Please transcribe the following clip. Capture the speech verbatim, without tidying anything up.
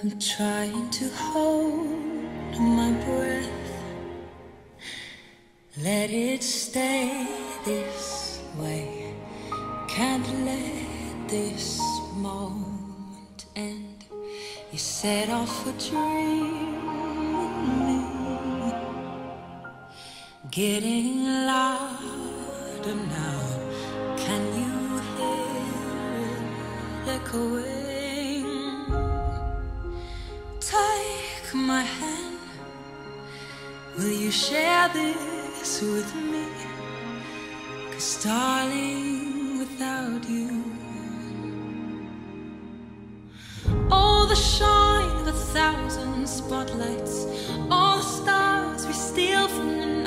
I'm trying to hold my breath, let it stay this way, can't let this moment end. You set off a dream, getting louder now. Can you hear it echoing? Take my hand, will you share this with me? 'Cause darling, without you, all the shine of a thousand spotlights, all the stars we steal from the night,